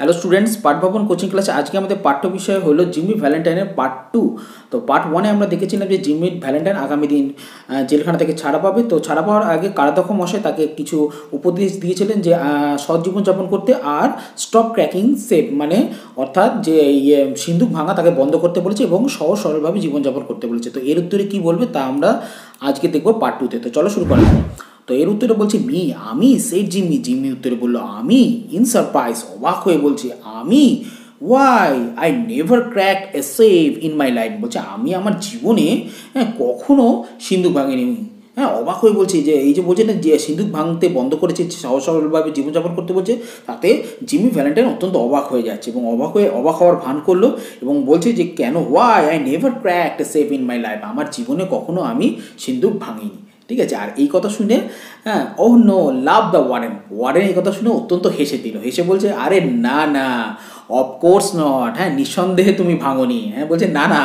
Hello students, पाठ भवन coaching class आज के हमारे पाठ्य विषय hello Jimmy Valentine part two. तो पार्ट वन देखे जिमी भैलेंटाइन आगामी दिन जेलखाना के छाड़ा पा। तो छाड़ा पावर आगे काराध्यक्ष मशाई ताके किछु उपदेश दिएछिलेन जे सत् जीवन यापन करते और स्टप क्रैकिंग सेप माने अर्थात जे सिंदूक भांगा ताके बंद करते बोलेछे एबं सहज सरल भावे जीवन यापन करते बोलेछे। तो एर उत्तरे की बोलबे ता आमरा आजके देखबो पार्ट टू ते। तो चलो शुरू करा जाक। तो एर उत्तरे बोलछे मी आमी सेड जिमी। जिमी उत्तरे बोललो आमी इन सरप्राइज अबाक हये बोलछे आमी why I never crack a safe in my life. बोलछे आमी आमार जीवने कखनो सिंदूक भांगिनी। हाँ अबाक हये बोलछे जे एई जे बोलछे ना जे सिंदूक भांगते बंद करेछे सहज सरलभावे जीवन यापन करते बोलछे ताते जिमी भैलेंटाइन अत्यंत अबाक हये जाच्छे एबं अबाक होवार भान करलो एबं बोलछे जे केन why I never crack a safe in my life. आमार जीवने कखनो आमी सिंदूक भांगिनी। ठीक है। और ये कथा शुने ओह नो लाभ द वारेन। वारेन ये कथा शुने अत्यंत हेसे दिल। हेसे बोलछे अरे ना ना अफकोर्स नट। हाँ निसंदेहे तुम्हें भांगोनी। हाँ बोलछे ना ना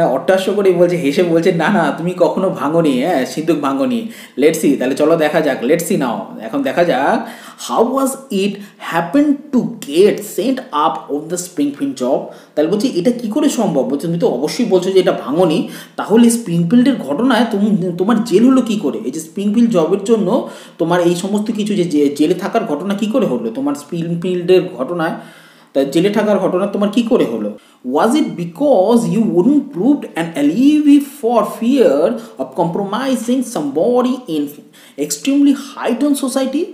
अट्ठाश करेई बोलछे हेसे बोलछे ना ना तुम्हें कखनो भांगोनी। हाँ सिंदूक भांगोनी। लेट्स सी ताहले चलो देखा जाक। लेट्स सी नाओ एखन देखा जाक how was it happened to get sent up on the Springfield job. ताहले बोलछे एटा कि करे सम्भव। बोलछे तुमि तो अवश्यई बोलछो जे एटा भांगोनी ताहले स्प्रिंगफील्डेर घटनाय तुम तोमार जेल हलो कि करे। एई जे स्प्रिंगफील्ड जॉबेर जोन्नो तोमार एई समस्त किछु जे जेले थाकार घटना कि करे हलो तोमार स्प्रिंगफील्डेर घटनाय ता जेले थाकार घटना तुम्हार की करे हलो। Was it because you wouldn't prove an alibi for fear of compromising somebody in extremely heighten society.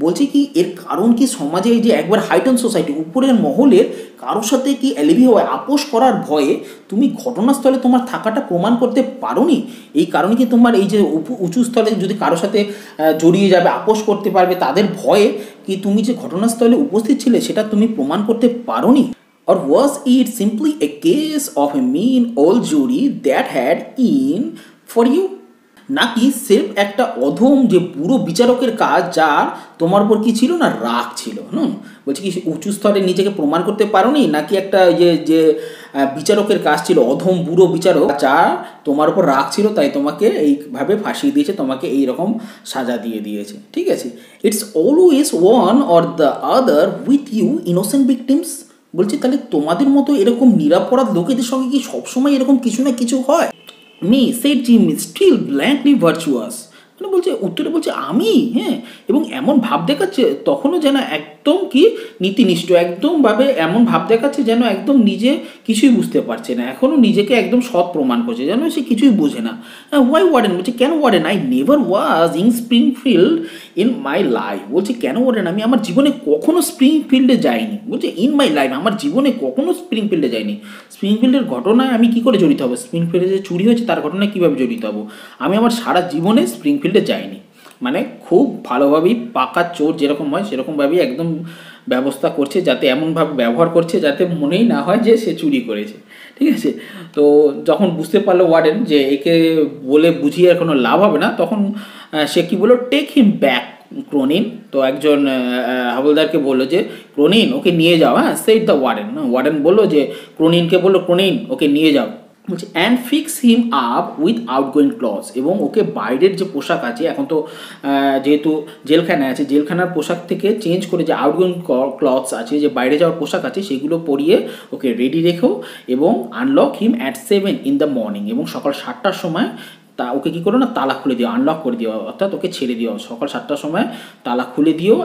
बोलछे कि एर कारण कि समाजे जे एकबार हाइटन सोसाइटी ऊपर महलेर कारो साथे कि एलिबी हवा आपोष करार भये तुमी घटनास्थले तुम्हार थाकाटा प्रमाण करते पारोनी। एई कारण कि तुम्हार एई जे उंचू स्थले जोदि कारो साथे जड़िए जाबे आपोष करते पारबे तादेर भये कि तुमी जे घटनास्थले उपस्थित छिले सेटा तुमी प्रमाण करते पारोनी। Or was it simply a case of a mean old jury that had in for you. ना कि सिर्फ एक अधम जो बुरो विचारकर काज जार तुम्हार ऊपर कि छिलो ना राग छिलो। बोलछे कि उच्च स्तरे निजेके प्रमाण करते पारोनी ना कि एकटा ये विचारकर काज छिलो अधम बुरो विचारक जार तुम्हार ऊपर राग छिलो ताई तुम्हें एइभावे फाँसिए दिएछे तुम्हें एई रकम सजा दिए दिएछे। ठीक है। It's always one or the other with you innocent victims. बोलछे ताहले तोमादेर मतो एरकम निरापराध लोकेदेर संगे कि सब समय एरकम किछु ना किछु हय। Me said Jimmy still blankly virtuous. মানে বলছে উত্তরে বলছে আমি। হ্যাঁ এবং এমন ভাব দেখাচ্ছে তখনও যেন একদম কি নীতিনিষ্ঠ একদমভাবে এমন ভাব দেখাচ্ছে যেন একদম নিজে কিছুই বুঝতে পারছে না এখনও নিজেকে একদম সৎ প্রমাণ করছে যেন সে কিছুই বোঝে না। ওয়াই ওয়ার্ডেন বলছে কেন warden I never was in Springfield in my life. বলছে কেন ওয়ার্ডেন আমি আমার জীবনে কখনও স্প্রিংফিল্ডে যাইনি। বলছে ইন মাই লাইফ আমার জীবনে কখনও স্প্রিংফিল্ডে যাইনি। স্প্রিংফিল্ডের ঘটনায় আমি কী করে জড়িত হবো। স্প্রিংফিল্ডে যে চুরি হয়েছে তার ঘটনায় কীভাবে জড়িত হবো। আমি আমার সারা জীবনে স্প্রিংফিল্ড যায়নি। মানে খুব ভালোভাবেই পাকা চোর যেরকম হয় সেরকমভাবেই একদম ব্যবস্থা করছে যাতে এমনভাবে ব্যবহার করছে যাতে মনেই না হয় যে সে চুরি করেছে। ঠিক আছে। তো যখন বুঝতে পারলো ওয়ার্ডেন যে একে বলে বুঝিয়ে আর কোনো লাভ হবে না তখন সে কি বলল টেক হিম ব্যাক ক্রোনিন। তো একজন হাবলদারকে বললো যে ক্রোনিন ওকে নিয়ে যাও। হ্যাঁ সেড দ্য ওয়ার্ডেন। ওয়ার্ডেন বললো যে ক্রোনিনকে বললো ক্রোনিন ওকে নিয়ে যাও। বলছে and fix him up with outgoing cloth. এবং ওকে বাইরের যে পোশাক আছে এখন তো যেহেতু জেলখানায় আছে জেলখানার পোশাক থেকে চেঞ্জ করে যে আউটগোয়িং ক্লথস আছে যে বাইরে যাওয়ার পোশাক আছে সেগুলো পরিয়ে ওকে রেডি রেখো এবং unlock him at 7 in the morning। এবং সকাল 7টার সময় তা ওকে কী করো না তালা খুলে দিও আনলক করে দিও অর্থাৎ ওকে ছেড়ে দিও সকাল 7টার সময় তালা খুলে দিও।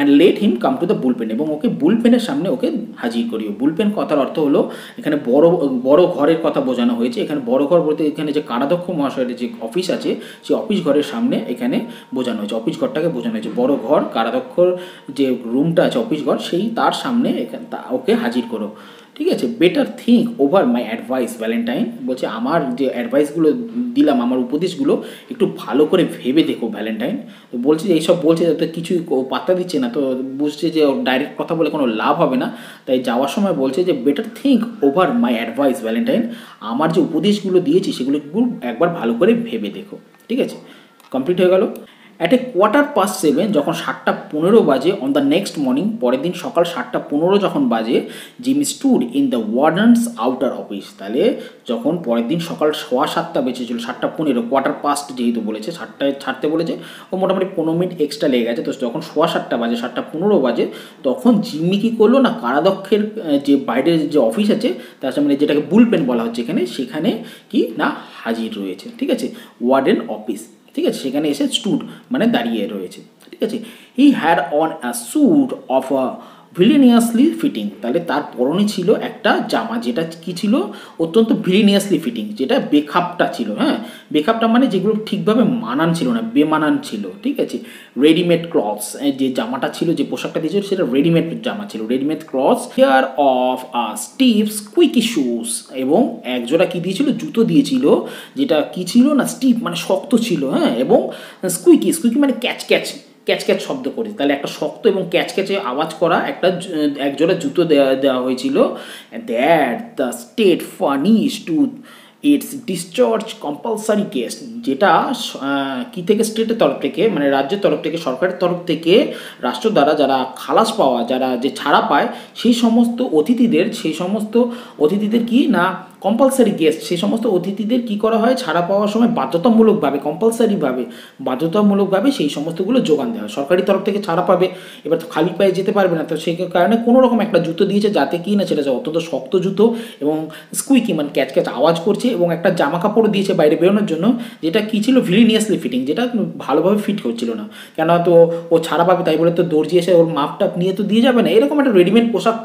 And let him come to the bullpen. एबं ओके बुलपेनर सामने ओके हाजिर करियो। बुलपेन कथार अर्थ हलो एखाने बड़ो बड़ो घर कथा बोझानो हयेछे। एखाने बड़ो घर बोलते एखाने जे काराध्यक्ष महाशयेर जे अफिस आछे सेई अफिस घरेर सामने एखाने बोझानो हयेछे अफिस घरटाके बोझानो हयेछे बड़ो घर काराध्यक्षर जे रूमटा आछे अफिस घर सेई तार सामने एखाने ओके हाजिर करो। ठीक है। Better think over my advice Valentine. बोलछे आमार जे एडवाइसगुलो दिलाम आमार उपदेशगुलो एकटू भालो करे भेबे देखो भैलेंटाइन। तो बोलछे एई सब बोलछे ताते किछुई पात्ता दिच्छे ना। तो बुझछे जे डायरेक्ट कथा बोले कोनो लाभ हबे ना ताई जाओयार समय बोलछे जे better think over my advice Valentine. आमार जे उपदेशगुलो दिएछि सेगुलो एकबार भालो करे भेबे देखो। ठीक है। कमप्लीट हो गेलो। At a quarter past seven जखन 7:15 बजे ऑन द नेक्स्ट मर्निंग परेर दिन सकाल 7:15 जखन बजे Jimmy stood in the warden's outer office. ताहले जखन परेर दिन सकाल 7:15 बेजे चलो 7:15 क्वार्टर पास्ट जेहेतु बोलेছে 7টায় ছাড়তে বলেছে ও মোটামুটি 15 মিনিট এক্সট্রা লেগে গেছে। তো যখন 7:15 বাজে 7:15 বাজে তখন জিমি কি করলো না কারাদক্ষের যে বাইরে যে অফিস আছে তার সামনে যেটাকে বুলপেন বলা হচ্ছে এখানে সেখানে কি না হাজির রয়েছে। ঠিক আছে ওয়ার্ডেন অফিস ठीक है সেখানে এসে স্টুড মানে দাঁড়িয়ে রয়েছে। ঠিক আছে he had on a suit of a villainously fitting. তাহলে তার পরনে ছিল একটা জামা যেটা কি ছিল অত্যন্ত ভিলেনিয়াসলি ফিটিং যেটা বেখাপটা ছিল। হ্যাঁ বেখাপটা মানে যেগুলো ঠিকভাবে মানান ছিল না বেমানান ছিল। ঠিক আছে রেডিমেড ক্লথস যে জামাটা ছিল যে পোশাকটা দিয়েছিল সেটা রেডিমেড জামা ছিল readymade clothes. Pair of a stiff squeaky shoes এবং একজোড়া কি দিয়েছিল জুতো দিয়েছিল যেটা কি ছিল না স্টিভ মানে শক্ত ছিল। হ্যাঁ এবং স্কুইকি স্কুইকি মানে ক্যাচ ক্যাচ ক্যাচ ক্যাচ শব্দ করে তাহলে একটা শক্ত এবং ক্যাচ ক্যাচে আওয়াজ করা একটা একজোড়া জুতো দেওয়া হয়েছিল। That the state furnish to its discharge compulsory guest যেটা কী থেকে স্টেটের তরফ থেকে মানে রাজ্যের তরফ থেকে সরকারের তরফ থেকে রাষ্ট্র দ্বারা যারা খালাস পাওয়া যারা যে ছাড়া পায় সেই সমস্ত অতিথিদের কি না কম্পালসারি গেস্ট সেই সমস্ত অতিথিদের কী করা হয় ছাড়া পাওয়ার সময় বাধ্যতামূলকভাবে কম্পালসারিভাবে বাধ্যতামূলকভাবে সেই সমস্তগুলো যোগান দেওয়া হয়। সরকারি তরফ থেকে ছাড়া পাবে এবার তো খালি পায়ে যেতে পারবে না তো সেই কারণে কোনো রকম একটা জুতো দিয়েছে যাতে কি না সেটা অত্যন্ত শক্ত জুতো এবং স্কুইকি মানে ক্যাচ ক্যাচ আওয়াজ করছে এবং একটা জামা কাপড় দিয়েছে বাইরে বেরোনোর জন্য যেটা কী ছিল ভিলিনিয়াসলি ফিটিং যেটা ভালোভাবে ফিট হচ্ছিল না কেন তো ও ছাড়া পাবে তাই বলে তো দর্জি এসে ওর মাপটাপ নিয়ে তো দিয়ে যাবে না এরকম একটা রেডিমেড পোশাক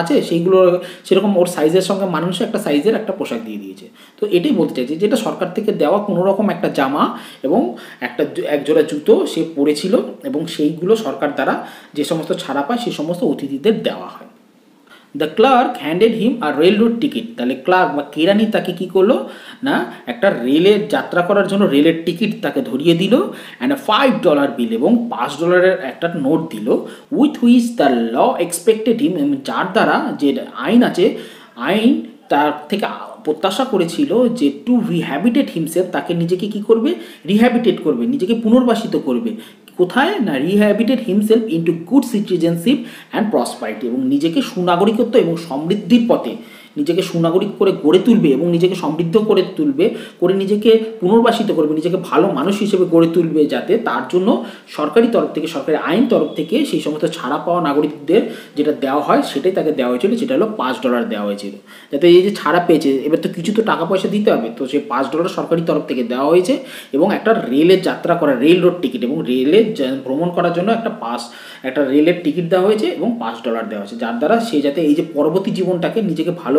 আছে সেইগুলো সেরকম ওর সাইজের সঙ্গে মানুষের একটা সাইজের একটা পোশাক দিয়ে দিয়েছে। তো এটাই বলতে চাইছি যেটা সরকার থেকে দেওয়া কোনো রকম একটা জামা এবং একজোড়া জুতো সে পরেছিল এবং সেইগুলো সরকার দ্বারা যে সমস্ত ছাড়া পায় সেই সমস্ত অতিথিদের দেওয়া হয়। The clerk handed him a railroad ticket. তাহলে ক্লার্ক বা কেরানি তাকে কী করলো না একটা রেলের যাত্রা করার জন্য রেলের টিকিট তাকে ধরিয়ে দিল। অ্যান্ড $5 বিল এবং $5 একটা নোট দিল। With which the law expected him যার দ্বারা যে আইন আছে আইন তার থেকে প্রত্যাশা করেছিল যে টু রিহ্যাবিটেট হিমসেলফ তাকে নিজেকে কী করবে রিহ্যাবিটেট করবে নিজেকে পুনর্বাসিত করবে কোথায় না rehabilitate himself into good citizenship and prosperity এবং নিজেকে সুনাগরিকত্ব এবং সমৃদ্ধির পথে নিজেকে সুনাগরিক করে গড়ে তুলবে এবং নিজেকে সমৃদ্ধ করে তুলবে করে নিজেকে পুনর্বাসিত করবে নিজেকে ভালো মানুষ হিসেবে গড়ে তুলবে যাতে তার জন্য সরকারি তরফ থেকে সরকারি আইন তরফ থেকে সেই সমস্ত ছাড়া পাওয়া নাগরিকদের যেটা দেওয়া হয় সেটাই তাকে দেওয়া হয়েছিল সেটা হলো $5 দেওয়া হয়েছিল যাতে এই যে ছাড়া পেয়েছে এবার তো কিছু তো টাকা পয়সা দিতে হবে তো সেই $5 সরকারি তরফ থেকে দেওয়া হয়েছে এবং একটা রেলের যাত্রা করা রেল রোড টিকিট এবং রেলে ভ্রমণ করার জন্য একটা রেলের টিকিট দেওয়া হয়েছে এবং $5 দেওয়া হয়েছে যার দ্বারা সে যাতে এই যে পরবর্তী জীবনটাকে নিজেকে ভালো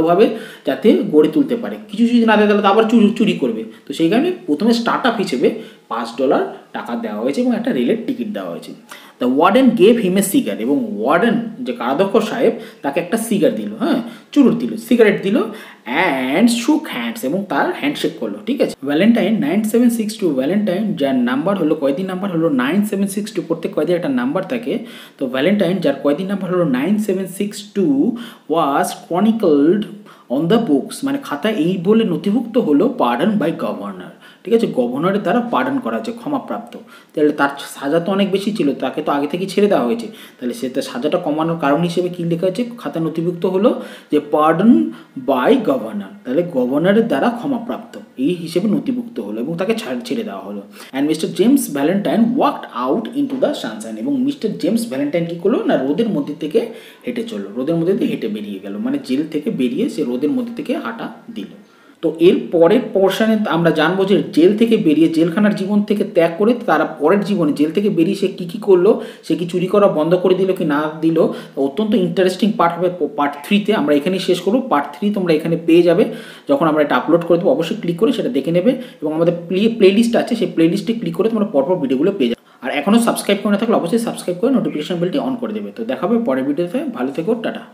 যাতে গড়ে তুলতে পারে কিছু যদি না দেয় তাহলে তো আবার চুরি করবে তো সেই কারণে প্রথমে স্টার্ট আপ হিসেবে $5 টাকা দেওয়া হয়েছে এবং একটা রেলের টিকিট দেওয়া হয়েছে। The warden gave him a cigar এবং ওয়ার্ডেন যে কারাধ্যক্ষ সাহেব তাকে একটা সিগার দিল। হ্যাঁ চুরুট দিল সিগারেট দিল অ্যান্ড শুক হ্যান্ডস এবং তার হ্যান্ডশেক করলো। ঠিক আছে ভ্যালেন্টাইন 9762 ভ্যালেন্টাইন যার নাম্বার হলো কয়দিন নাম্বার হলো 9762 প্রত্যেক কয়দিন একটা নাম্বার থাকে তো ভ্যালেন্টাইন যার কয়দিন নাম্বার হলো 9762 was chronicled on the books মানে খাতা এই বলে নথিভুক্ত হলো পার্ডন বাই গভর্নর। ঠিক আছে গভর্নরের দ্বারা পার্ডন করা হয়েছে ক্ষমাপ্রাপ্ত তাহলে তার সাজা তো অনেক বেশি ছিল তাকে তো আগে থেকে ছেড়ে দেওয়া হয়েছে তাহলে সে তার সাজাটা কমানোর কারণ হিসেবে কী লেখা হয়েছে খাতা নথিভুক্ত হলো যে পার্ডন বাই গভর্নর তাহলে গভর্নরের দ্বারা ক্ষমাপ্রাপ্ত এই হিসেবে নথিভুক্ত হলো এবং তাকে ছেড়ে দেওয়া হলো। And mister James Valentine walked out into the sunshine এবং মিস্টার জেমস ভ্যালেন্টাইন কী করলো না রোদের মধ্যে থেকে হেঁটে চললো রোদের মধ্যে থেকে হেঁটে বেরিয়ে গেল মানে জেল থেকে বেরিয়ে সে রোদের মধ্যে থেকে হাঁটা দিল। তো এর পরের পোর্শনে আমরা জানবো যে জেল থেকে বেরিয়ে জেলখানার জীবন থেকে ত্যাগ করে তারা পরের জীবনে জেল থেকে বেরিয়ে সে কী কী করলো সে কি চুরি করা বন্ধ করে দিল কি না দিল অত্যন্ত ইন্টারেস্টিং পার্ট হবে পার্ট 3-তে আমরা এখানেই শেষ করব। পার্ট 3 তোমরা এখানে পেয়ে যাবে যখন আমরা এটা আপলোড করে দেবো অবশ্যই ক্লিক করে সেটা দেখে নেবে এবং আমাদের প্লেলিস্ট আছে সেই প্লেলিস্টে ক্লিক করে তোমরা পরপর ভিডিওগুলো পেয়ে যাবে আর এখনও সাবস্ক্রাইব করে না থাকলে অবশ্যই সাবস্ক্রাইব করে নোটিফিকেশন বেলটি অন করে দেবে। তো দেখা হবে পরের ভিডিওতে ভালো থেকো টাটা।